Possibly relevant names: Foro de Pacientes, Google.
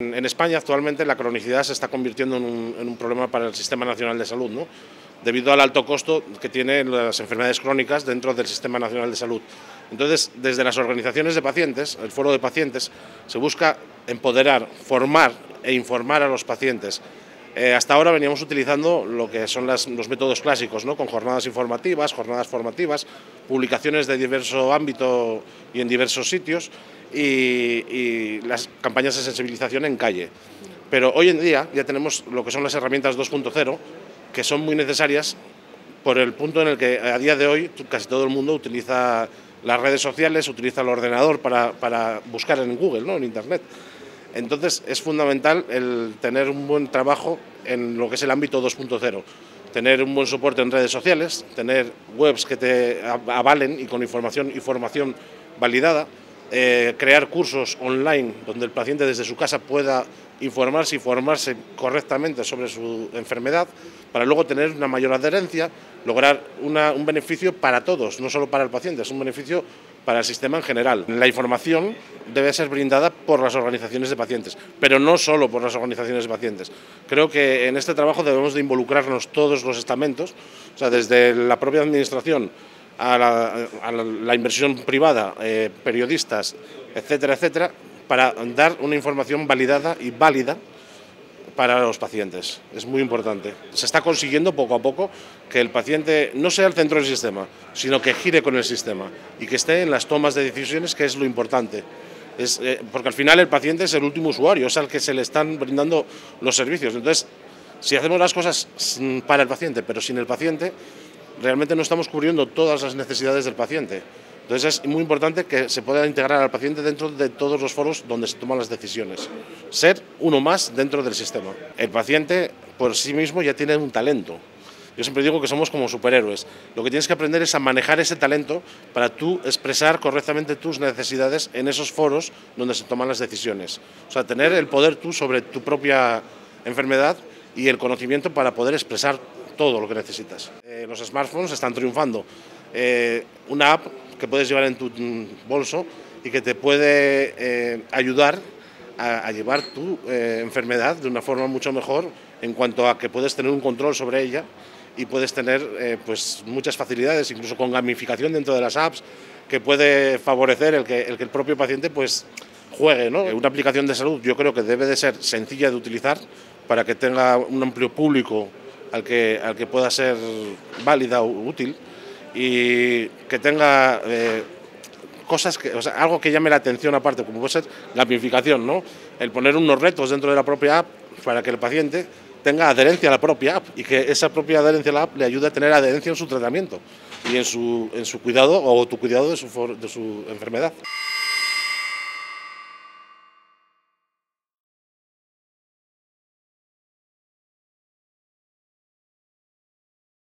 En España actualmente la cronicidad se está convirtiendo en un problema para el Sistema Nacional de Salud, ¿no?, debido al alto costo que tienen las enfermedades crónicas dentro del Sistema Nacional de Salud. Entonces, desde las organizaciones de pacientes, el Foro de Pacientes, se busca empoderar, formar e informar a los pacientes. Hasta ahora veníamos utilizando lo que son los métodos clásicos, ¿no?, con jornadas informativas, jornadas formativas, publicaciones de diverso ámbito y en diversos sitios y las campañas de sensibilización en calle. Pero hoy en día ya tenemos lo que son las herramientas 2.0, que son muy necesarias por el punto en el que a día de hoy casi todo el mundo utiliza las redes sociales, utiliza el ordenador para buscar en Google, ¿no?, en Internet. Entonces es fundamental el tener un buen trabajo en lo que es el ámbito 2.0, tener un buen soporte en redes sociales, tener webs que te avalen y con información y formación validada, crear cursos online donde el paciente desde su casa pueda informarse y formarse correctamente sobre su enfermedad, para luego tener una mayor adherencia, lograr un beneficio para todos, no solo para el paciente, es un beneficio para el sistema en general. La información debe ser brindada por las organizaciones de pacientes, pero no solo por las organizaciones de pacientes. Creo que en este trabajo debemos de involucrarnos todos los estamentos, o sea, desde la propia administración a la inversión privada, periodistas, etcétera, etcétera, para dar una información validada y válida para los pacientes. Es muy importante. Se está consiguiendo poco a poco que el paciente no sea el centro del sistema, sino que gire con el sistema y que esté en las tomas de decisiones, que es lo importante. Porque al final el paciente es el último usuario, es al que se le están brindando los servicios. Entonces, si hacemos las cosas para el paciente, pero sin el paciente, realmente no estamos cubriendo todas las necesidades del paciente. Entonces es muy importante que se pueda integrar al paciente dentro de todos los foros donde se toman las decisiones. Ser uno más dentro del sistema. El paciente por sí mismo ya tiene un talento. Yo siempre digo que somos como superhéroes. Lo que tienes que aprender es a manejar ese talento para tú expresar correctamente tus necesidades en esos foros donde se toman las decisiones. O sea, tener el poder tú sobre tu propia enfermedad y el conocimiento para poder expresar todo lo que necesitas. Los smartphones están triunfando. Una app que puedes llevar en tu bolso y que te puede ayudar a llevar tu enfermedad de una forma mucho mejor, en cuanto a que puedes tener un control sobre ella y puedes tener pues muchas facilidades, incluso con gamificación dentro de las apps, que puede favorecer el que el propio paciente pues juegue, ¿no? Una aplicación de salud yo creo que debe de ser sencilla de utilizar para que tenga un amplio público al que pueda ser válida o útil, y que tenga cosas que, o sea, algo que llame la atención aparte, como puede ser la gamificación, ¿no?, el poner unos retos dentro de la propia app para que el paciente tenga adherencia a la propia app y que esa propia adherencia a la app le ayude a tener adherencia en su tratamiento y en su cuidado o autocuidado de su enfermedad.